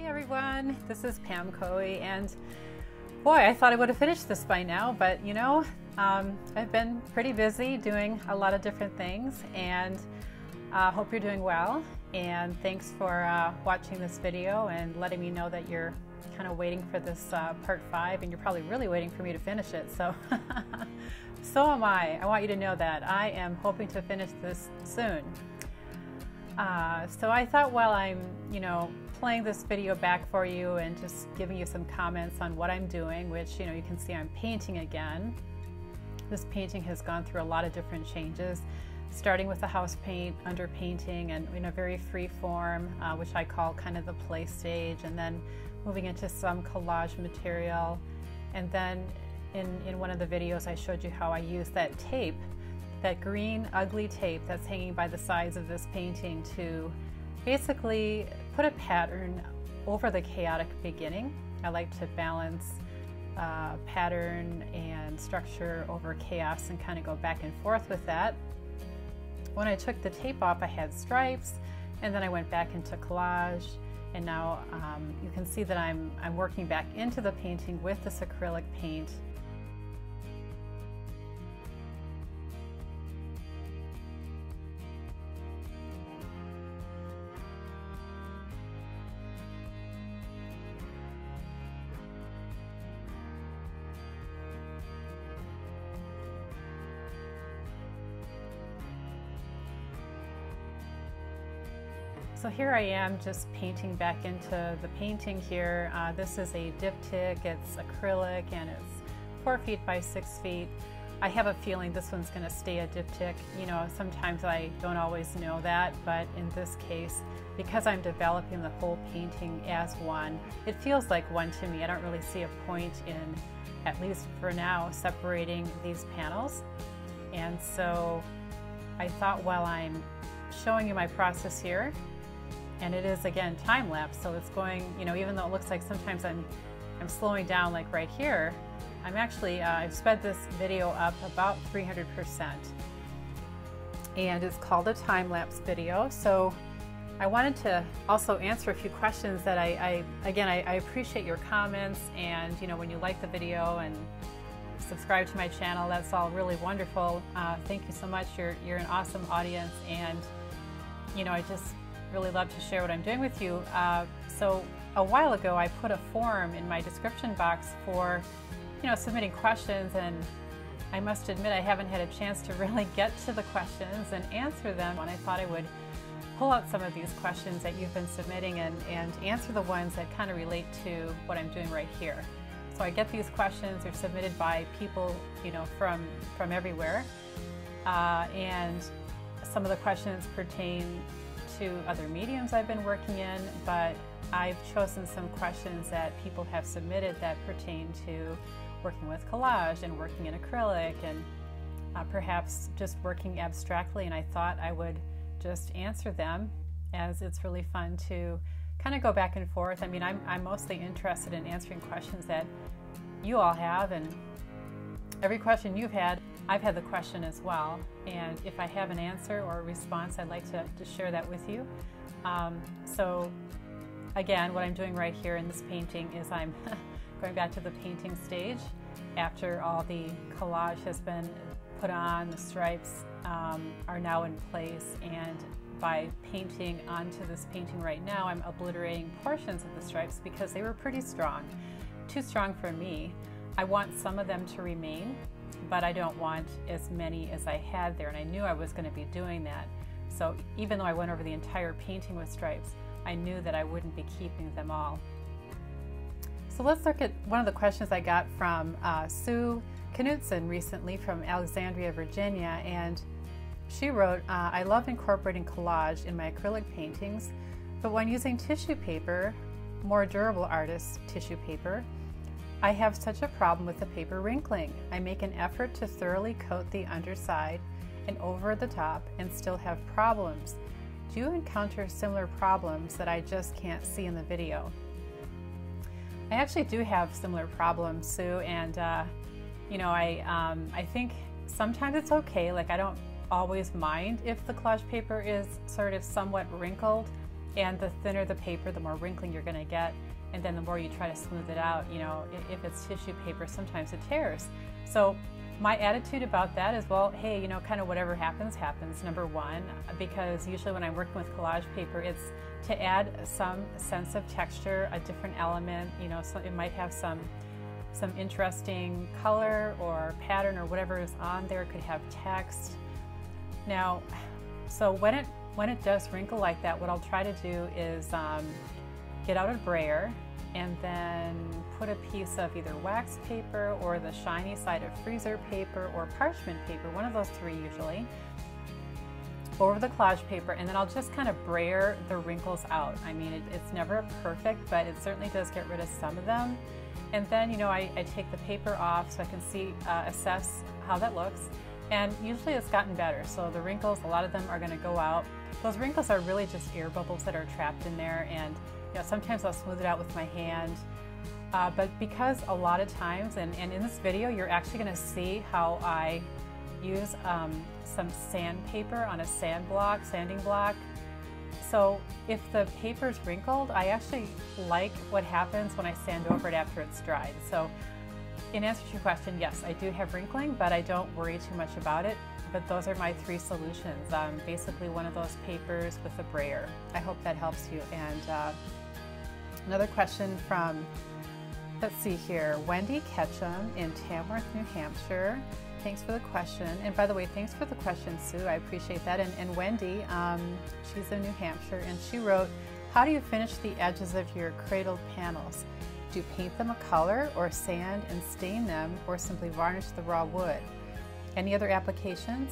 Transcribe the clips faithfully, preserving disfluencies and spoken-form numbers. Hey everyone, this is Pam Caughey, and boy, I thought I would have finished this by now, but you know, um, I've been pretty busy doing a lot of different things, and I uh, hope you're doing well, and thanks for uh, watching this video and letting me know that you're kind of waiting for this uh, part five, and you're probably really waiting for me to finish it, so so am I. I want you to know that I am hoping to finish this soon. Uh, so I thought while I'm, you know, playing this video back for you and just giving you some comments on what I'm doing, which, you know, you can see I'm painting again. This painting has gone through a lot of different changes, starting with the house paint, underpainting, and in a very free form, uh, which I call kind of the play stage, and then moving into some collage material. And then in, in one of the videos I showed you how I used that tape, that green ugly tape that's hanging by the sides of this painting, to basically put a pattern over the chaotic beginning. I like to balance uh, pattern and structure over chaos and kind of go back and forth with that. When I took the tape off, I had stripes, and then I went back into collage, and now um, you can see that I'm, I'm working back into the painting with this acrylic paint. So here I am just painting back into the painting here. Uh, this is a diptych, it's acrylic, and it's four feet by six feet. I have a feeling this one's gonna stay a diptych. You know, sometimes I don't always know that, but in this case, because I'm developing the whole painting as one, it feels like one to me. I don't really see a point in, at least for now, separating these panels. And so I thought while I'm showing you my process here, and it is, again, time-lapse, so it's going, you know, even though it looks like sometimes I'm, I'm slowing down, like right here, I'm actually, uh, I've sped this video up about three hundred percent. And it's called a time-lapse video, so I wanted to also answer a few questions that I, I again, I, I appreciate your comments, and, you know, when you like the video and subscribe to my channel, that's all really wonderful. Uh, thank you so much, you're, you're an awesome audience, and, you know, I just really love to share what I'm doing with you. Uh, so a while ago I put a form in my description box for, you know, submitting questions, and I must admit I haven't had a chance to really get to the questions and answer them. And I thought I would pull out some of these questions that you've been submitting and, and answer the ones that kind of relate to what I'm doing right here. So I get these questions, they're submitted by people, you know, from, from everywhere. Uh, and some of the questions pertain to other mediums I've been working in, but I've chosen some questions that people have submitted that pertain to working with collage and working in acrylic and uh, perhaps just working abstractly, and I thought I would just answer them, as it's really fun to kind of go back and forth. I mean, I'm, I'm mostly interested in answering questions that you all have, and every question you've had, I've had the question as well, and if I have an answer or a response, I'd like to, to share that with you. Um, so again, what I'm doing right here in this painting is I'm going back to the painting stage after all the collage has been put on, the stripes um, are now in place, and by painting onto this painting right now, I'm obliterating portions of the stripes because they were pretty strong, too strong for me. I want some of them to remain, but I don't want as many as I had there, and I knew I was going to be doing that. So even though I went over the entire painting with stripes, I knew that I wouldn't be keeping them all. So let's look at one of the questions I got from uh, Sue Knudson recently from Alexandria, Virginia, and she wrote, uh, I love incorporating collage in my acrylic paintings, but when using tissue paper, more durable artists' tissue paper, I have such a problem with the paper wrinkling. I make an effort to thoroughly coat the underside and over the top and still have problems. Do you encounter similar problems that I just can't see in the video? I actually do have similar problems, Sue, and uh, you know, I, um, I think sometimes it's okay. Like, I don't always mind if the collage paper is sort of somewhat wrinkled. And the thinner the paper, the more wrinkling you're going to get. And then the more you try to smooth it out, you know, if it's tissue paper, sometimes it tears. So my attitude about that is, well, hey, you know, kind of whatever happens, happens, number one, because usually when I'm working with collage paper, it's to add some sense of texture, a different element, you know, so it might have some, some interesting color or pattern or whatever is on there. It could have text. Now, so when it, when it does wrinkle like that, what I'll try to do is um, get out a brayer and then put a piece of either wax paper or the shiny side of freezer paper or parchment paper, one of those three usually, over the collage paper, and then I'll just kind of brayer the wrinkles out. I mean, it, it's never perfect, but it certainly does get rid of some of them. And then, you know, I, I take the paper off so I can see, uh, assess how that looks. And usually it's gotten better. So the wrinkles, a lot of them are going to go out. Those wrinkles are really just air bubbles that are trapped in there, and you know, sometimes I'll smooth it out with my hand. Uh, but because a lot of times, and, and in this video, you're actually going to see how I use um, some sandpaper on a sand block, sanding block. So if the paper's wrinkled, I actually like what happens when I sand over it after it's dried. So in answer to your question, yes, I do have wrinkling, but I don't worry too much about it. But those are my three solutions. Um, basically one of those papers with a brayer. I hope that helps you. And uh, another question from, let's see here, Wendy Ketchum in Tamworth, New Hampshire. Thanks for the question. And by the way, thanks for the question, Sue. I appreciate that. And, and Wendy, um, she's in New Hampshire, and she wrote, how do you finish the edges of your cradled panels? Do you paint them a color or sand and stain them, or simply varnish the raw wood? Any other applications?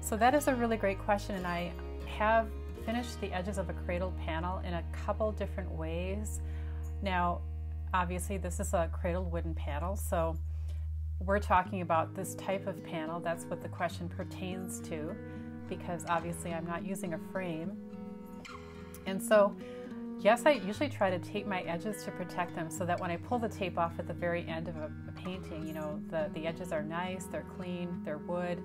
So that is a really great question, and I have finished the edges of a cradled panel in a couple different ways. Now, obviously this is a cradled wooden panel, so we're talking about this type of panel. That's what the question pertains to, because obviously I'm not using a frame. And so, yes, I usually try to tape my edges to protect them so that when I pull the tape off at the very end of a, a painting, you know, the, the edges are nice, they're clean, they're wood.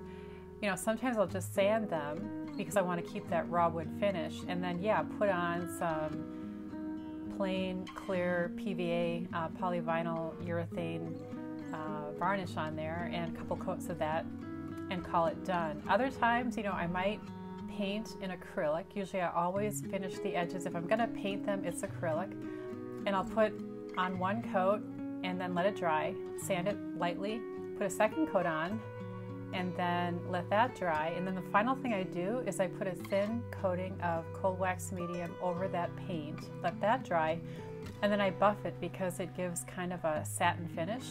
You know, sometimes I'll just sand them because I want to keep that raw wood finish. And then, yeah, put on some plain, clear P V A, uh, polyvinyl urethane uh, varnish on there, and a couple coats of that, and call it done. Other times, you know, I might paint in acrylic. Usually I always finish the edges. If I'm going to paint them, it's acrylic. And I'll put on one coat and then let it dry, sand it lightly, put a second coat on, and then let that dry. And then the final thing I do is I put a thin coating of cold wax medium over that paint, let that dry, and then I buff it because it gives kind of a satin finish.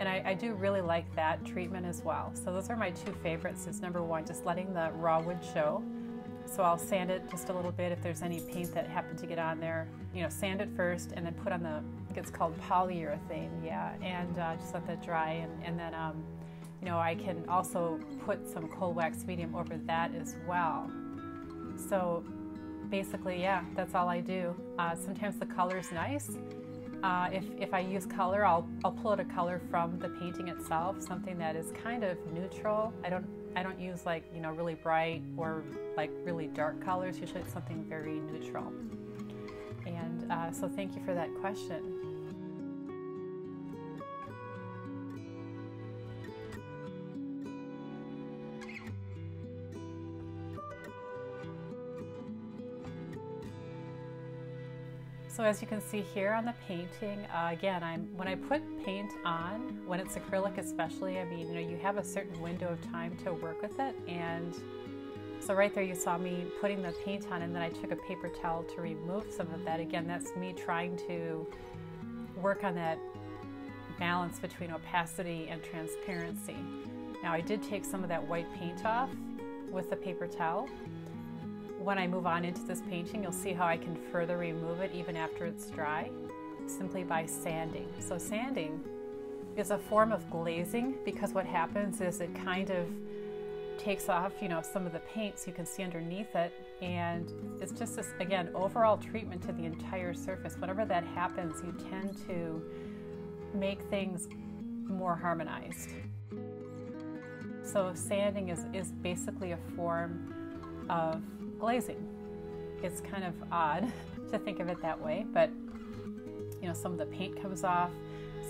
And I, I do really like that treatment as well. So those are my two favorites. Is number one, just letting the raw wood show. So I'll sand it just a little bit if there's any paint that happened to get on there. You know, sand it first and then put on the, I think it's called polyurethane, yeah, and uh, just let that dry. And, and then, um, you know, I can also put some cold wax medium over that as well. So basically, yeah, that's all I do. Uh, sometimes the color's nice. Uh, if, if I use color, I'll, I'll pull out a color from the painting itself, something that is kind of neutral. I don't, I don't use like, you know, really bright or like really dark colors. Usually it's something very neutral. And uh, so thank you for that question. So as you can see here on the painting, uh, again, I'm, when I put paint on, when it's acrylic especially, I mean, you know, you have a certain window of time to work with it. And so right there you saw me putting the paint on, and then I took a paper towel to remove some of that. Again, that's me trying to work on that balance between opacity and transparency. Now I did take some of that white paint off with the paper towel. When I move on into this painting, you'll see how I can further remove it even after it's dry, simply by sanding. So sanding is a form of glazing, because what happens is it kind of takes off, you know, some of the paint so you can see underneath it, and it's just this, again, overall treatment to the entire surface. Whenever that happens, you tend to make things more harmonized. So sanding is, is basically a form of glazing. It's kind of odd to think of it that way, but you know, some of the paint comes off,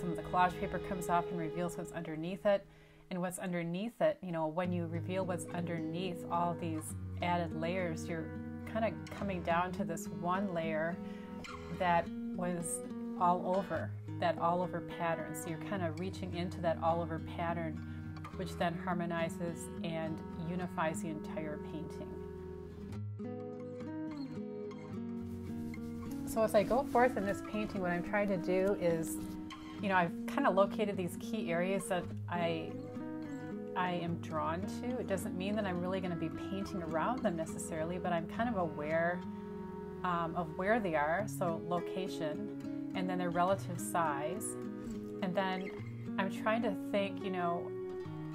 some of the collage paper comes off and reveals what's underneath it. And what's underneath it, you know, when you reveal what's underneath all these added layers, you're kind of coming down to this one layer that was all over, that all over pattern. So you're kind of reaching into that all over pattern, which then harmonizes and unifies the entire painting. So as I go forth in this painting, what I'm trying to do is, you know, I've kind of located these key areas that I I am drawn to. It doesn't mean that I'm really going to be painting around them necessarily, but I'm kind of aware um, of where they are. So location, and then their relative size, and then I'm trying to think, you know,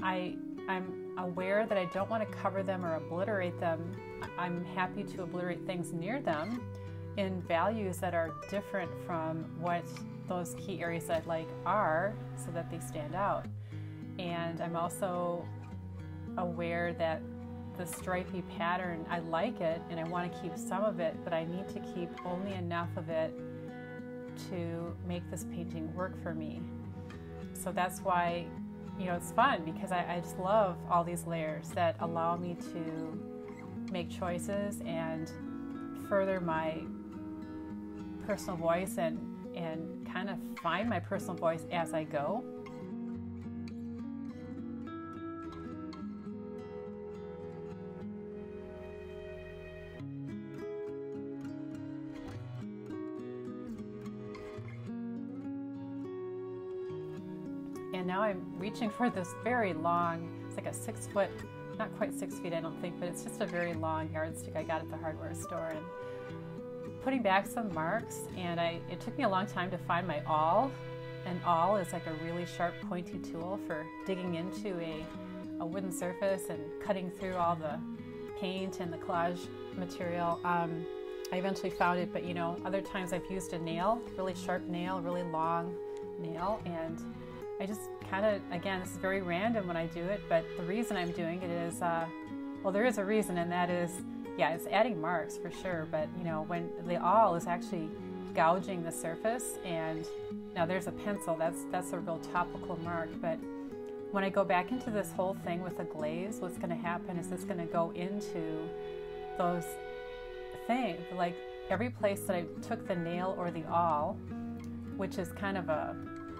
I I'm aware that I don't want to cover them or obliterate them. I'm happy to obliterate things near them in values that are different from what those key areas that I'd like are, so that they stand out. And I'm also aware that the stripy pattern, I like it and I want to keep some of it, but I need to keep only enough of it to make this painting work for me. So that's why, you know, it's fun, because I, I just love all these layers that allow me to make choices and further my personal voice and, and kind of find my personal voice as I go. And now I'm reaching for this very long, it's like a six foot, not quite six feet I don't think, but it's just a very long yardstick I got at the hardware store, and putting back some marks. And I, it took me a long time to find my awl. An awl is like a really sharp pointy tool for digging into a, a wooden surface and cutting through all the paint and the collage material. Um, I eventually found it, but you know, other times I've used a nail, really sharp nail, really long nail, and I just kind of, again, this is very random when I do it, but the reason I'm doing it is, uh, well, there is a reason, and that is, yeah, it's adding marks for sure, but you know, when the awl is actually gouging the surface, and now there's a pencil, that's, that's a real topical mark, but when I go back into this whole thing with a glaze, what's going to happen is it's going to go into those things, like every place that I took the nail or the awl, which is kind of a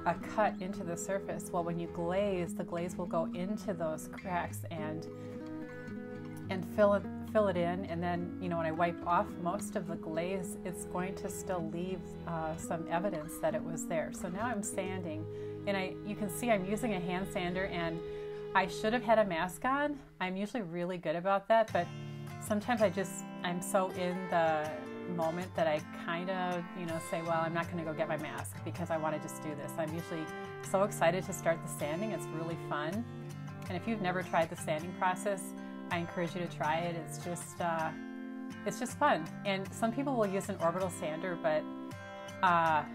a cut into the surface. Well, when you glaze, the glaze will go into those cracks and and fill it fill it in, and then, you know, when I wipe off most of the glaze, it's going to still leave uh, some evidence that it was there. So now I'm sanding, and I you can see I'm using a hand sander, and I should have had a mask on. I'm usually really good about that, but sometimes I just I'm so in the moment that I kind of, you know, say, well, I'm not going to go get my mask because I want to just do this. I'm usually so excited to start the sanding. It's really fun. And if you've never tried the sanding process, I encourage you to try it. It's just, uh, it's just fun. And some people will use an orbital sander, but uh,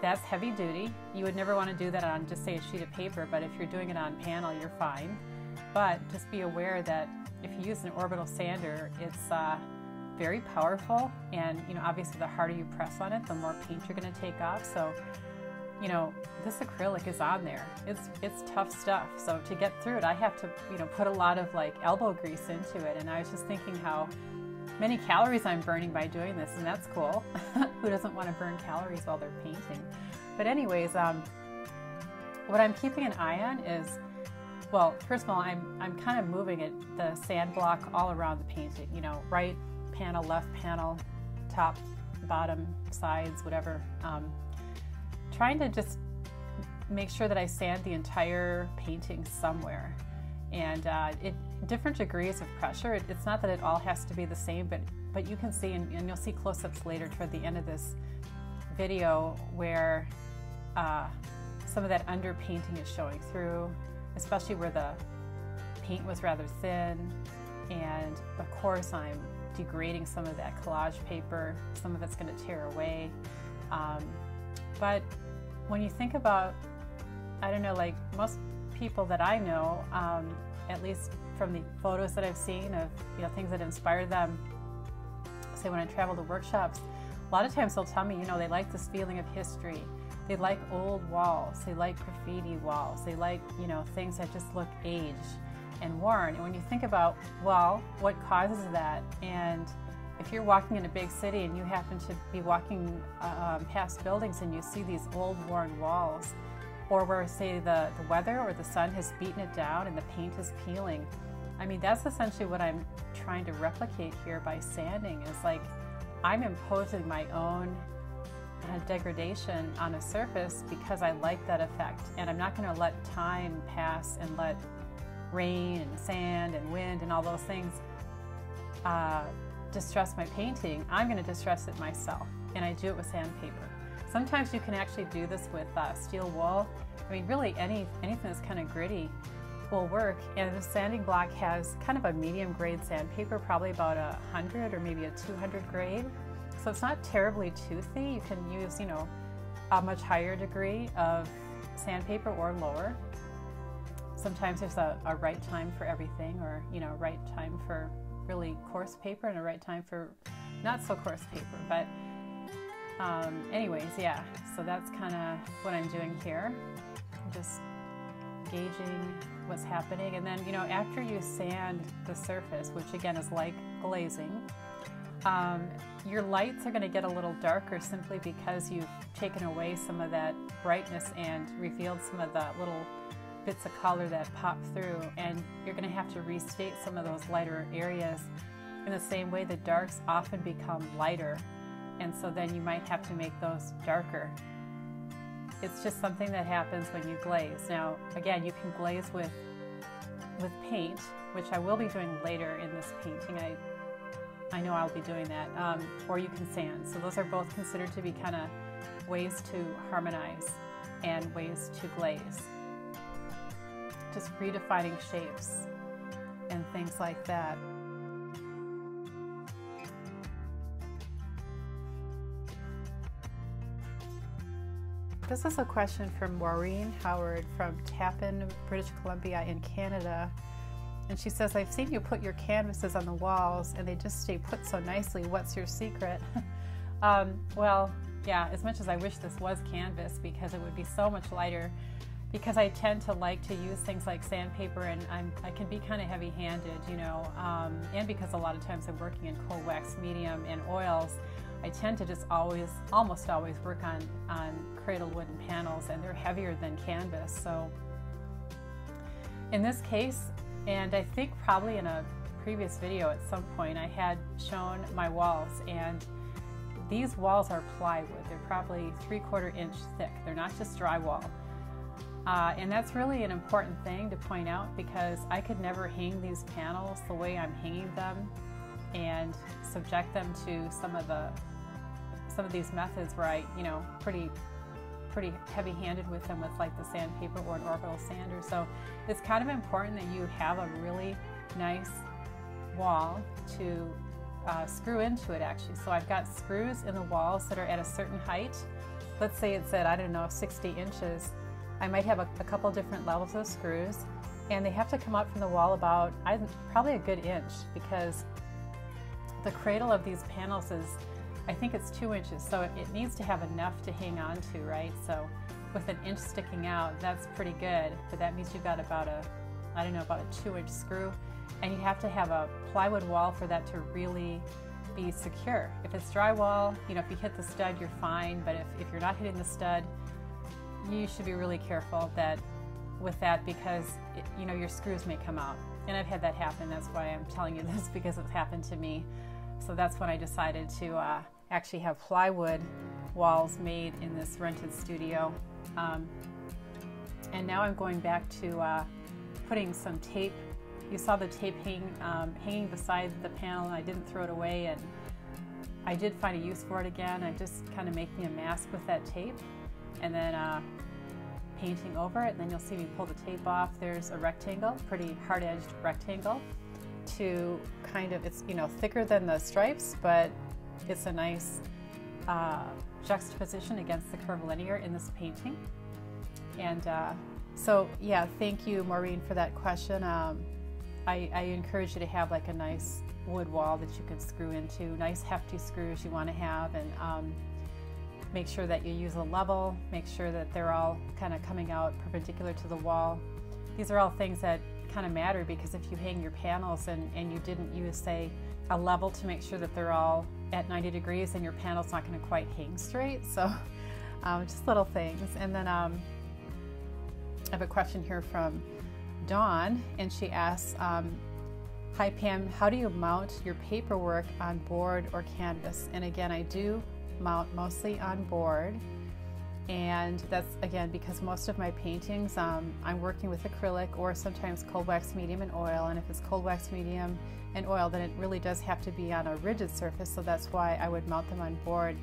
that's heavy duty. You would never want to do that on just say a sheet of paper, but if you're doing it on panel, you're fine. But just be aware that if you use an orbital sander, it's uh, very powerful, and you know, obviously the harder you press on it, the more paint you're going to take off. So, you know, this acrylic is on there. It's it's tough stuff. So to get through it, I have to, you know, put a lot of like elbow grease into it. And I was just thinking how many calories I'm burning by doing this, and that's cool. Who doesn't want to burn calories while they're painting? But anyways, um, what I'm keeping an eye on is, well, first of all, I'm I'm kind of moving it, the sand block all around the painting. You know, right panel, left panel, top, bottom, sides, whatever. Um, trying to just make sure that I sand the entire painting somewhere, and uh, it different degrees of pressure. It, it's not that it all has to be the same, but but you can see, and, and you'll see close-ups later toward the end of this video where uh, some of that underpainting is showing through, especially where the paint was rather thin, and of course I'm degrading some of that collage paper. Some of it's going to tear away. Um, but when you think about, I don't know, like most people that I know, um, at least from the photos that I've seen of, you know, things that inspire them, say when I travel to workshops, a lot of times they'll tell me, you know, they like this feeling of history. They like old walls, they like graffiti walls, they like, you know, things that just look aged and worn. And when you think about, well, what causes that? And if you're walking in a big city and you happen to be walking uh, past buildings and you see these old worn walls, or where, say, the, the weather or the sun has beaten it down and the paint is peeling, I mean, that's essentially what I'm trying to replicate here by sanding, is like I'm imposing my own degradation on a surface because I like that effect, and I'm not going to let time pass and let rain and sand and wind and all those things uh, distress my painting. I'm going to distress it myself, and I do it with sandpaper. Sometimes you can actually do this with uh, steel wool. I mean, really any anything that's kind of gritty will work, and the sanding block has kind of a medium grade sandpaper, probably about a hundred or maybe a two hundred grade. So it's not terribly toothy. You can use, you know, a much higher degree of sandpaper or lower. Sometimes there's a, a right time for everything, or, you know, right time for really coarse paper and a right time for not so coarse paper. But um, anyways, yeah, so that's kind of what I'm doing here. I'm just gauging what's happening. And then, you know, after you sand the surface, which again is like glazing, Um, your lights are going to get a little darker simply because you've taken away some of that brightness and revealed some of the little bits of color that pop through, and you're going to have to restate some of those lighter areas. In the same way, the darks often become lighter, and so then you might have to make those darker. It's just something that happens when you glaze. Now, again, you can glaze with, with paint, which I will be doing later in this painting. I I know I'll be doing that, um, or you can sand. So those are both considered to be kind of ways to harmonize and ways to glaze. Just redefining shapes and things like that. This is a question from Maureen Howard from Tappan, British Columbia in Canada. And she says, I've seen you put your canvases on the walls and they just stay put so nicely. What's your secret? um, well, yeah, as much as I wish this was canvas, because it would be so much lighter, because I tend to like to use things like sandpaper, and I'm, I can be kind of heavy-handed, you know, um, and because a lot of times I'm working in cold wax medium and oils, I tend to just always, almost always work on, on cradle wooden panels, and they're heavier than canvas. So in this case, and I think probably in a previous video at some point I had shown my walls, and these walls are plywood. They're probably three-quarter inch thick. They're not just drywall. Uh, and that's really an important thing to point out, because I could never hang these panels the way I'm hanging them and subject them to some of the some of these methods where I, you know, pretty pretty heavy-handed with them with like the sandpaper or an orbital sander. So it's kind of important that you have a really nice wall to uh, screw into it, actually. So I've got screws in the walls that are at a certain height. Let's say it's at, I don't know, sixty inches. I might have a, a couple different levels of screws, and they have to come up from the wall about I, probably a good inch, because the cradle of these panels is, I think it's two inches, so it needs to have enough to hang on to, right? So with an inch sticking out, that's pretty good, but that means you've got about a, I don't know, about a two inch screw, and you have to have a plywood wall for that to really be secure. If it's drywall, you know, if you hit the stud, you're fine, but if, if you're not hitting the stud, you should be really careful that with that, because, it, you know, your screws may come out. And I've had that happen. That's why I'm telling you this, because it's happened to me. So that's when I decided to uh, actually have plywood walls made in this rented studio, um, and now I'm going back to uh, putting some tape. You saw the tape hang, um, hanging beside the panel, and I didn't throw it away, and I did find a use for it again. I'm just kind of making a mask with that tape, and then uh, painting over it, and then you'll see me pull the tape off. There's a rectangle, pretty hard-edged rectangle, to kind of, it's, you know, thicker than the stripes, but it's a nice uh, juxtaposition against the curvilinear in this painting. And uh, so, yeah, thank you, Maureen, for that question. Um, I, I encourage you to have like a nice wood wall that you can screw into, nice hefty screws you want to have, and um, make sure that you use a level, make sure that they're all kind of coming out perpendicular to the wall. These are all things that kind of matter, because if you hang your panels and, and you didn't use, say, a level to make sure that they're all at ninety degrees, then your panel's not going to quite hang straight. So um, just little things. And then um, I have a question here from Dawn, and she asks, um, hi Pam, how do you mount your paperwork on board or canvas? And again, I do mount mostly on board, and that's again because most of my paintings um, I'm working with acrylic or sometimes cold wax medium and oil, and if it's cold wax medium and oil then it really does have to be on a rigid surface, so that's why I would mount them on board.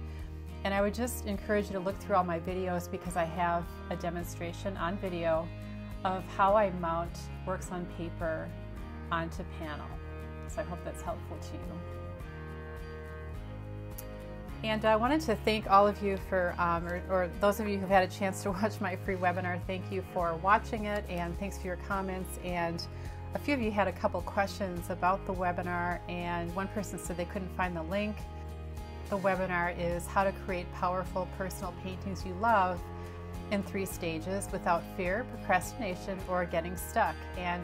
And I would just encourage you to look through all my videos, because I have a demonstration on video of how I mount works on paper onto panel. So I hope that's helpful to you. And I wanted to thank all of you for, um, or, or those of you who've had a chance to watch my free webinar, thank you for watching it, and thanks for your comments. And a few of you had a couple questions about the webinar, and one person said they couldn't find the link. The webinar is how to create powerful personal paintings you love in three stages without fear, procrastination, or getting stuck. And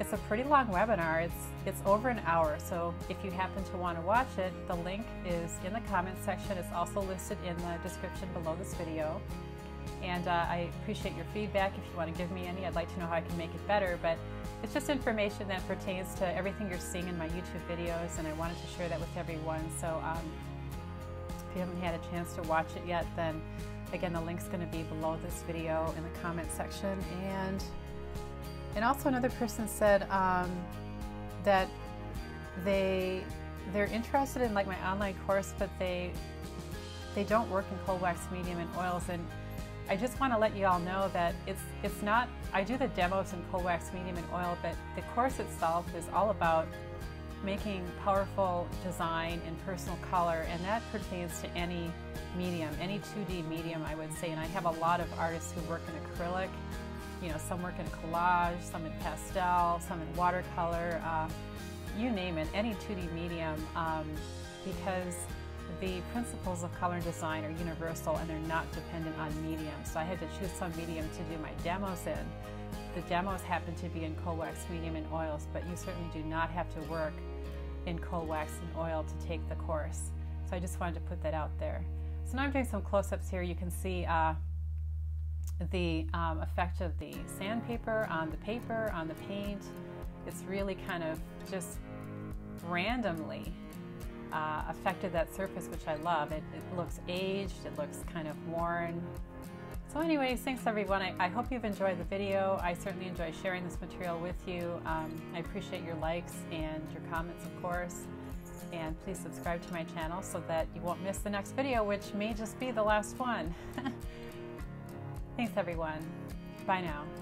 it's a pretty long webinar. It's, it's over an hour, so if you happen to want to watch it, the link is in the comments section. It's also listed in the description below this video. And uh, I appreciate your feedback. If you want to give me any, I'd like to know how I can make it better, but it's just information that pertains to everything you're seeing in my YouTube videos, and I wanted to share that with everyone. So um, if you haven't had a chance to watch it yet, then again, the link's going to be below this video in the comment section. And and also another person said um, that they they're interested in like my online course, but they they don't work in cold wax medium and oils. And I just want to let you all know that it's it's not. I do the demos in cold wax medium and oil, but the course itself is all about making powerful design and personal color, and that pertains to any medium, any two D medium, I would say. And I have a lot of artists who work in acrylic. You know, some work in collage, some in pastel, some in watercolor, uh, you name it, any two D medium, um, because the principles of color and design are universal and they're not dependent on medium. So I had to choose some medium to do my demos in. The demos happen to be in cold wax medium and oils, but you certainly do not have to work in cold wax and oil to take the course. So I just wanted to put that out there. So now I'm doing some close-ups here. You can see uh, the um, effect of the sandpaper on the paper, on the paint. It's really kind of just randomly uh, affected that surface, which I love. It, it looks aged, it looks kind of worn. So anyways, thanks everyone. I, I hope you've enjoyed the video. I certainly enjoy sharing this material with you. Um, I appreciate your likes and your comments, of course. And please subscribe to my channel so that you won't miss the next video, which may just be the last one. Thanks everyone. Bye now.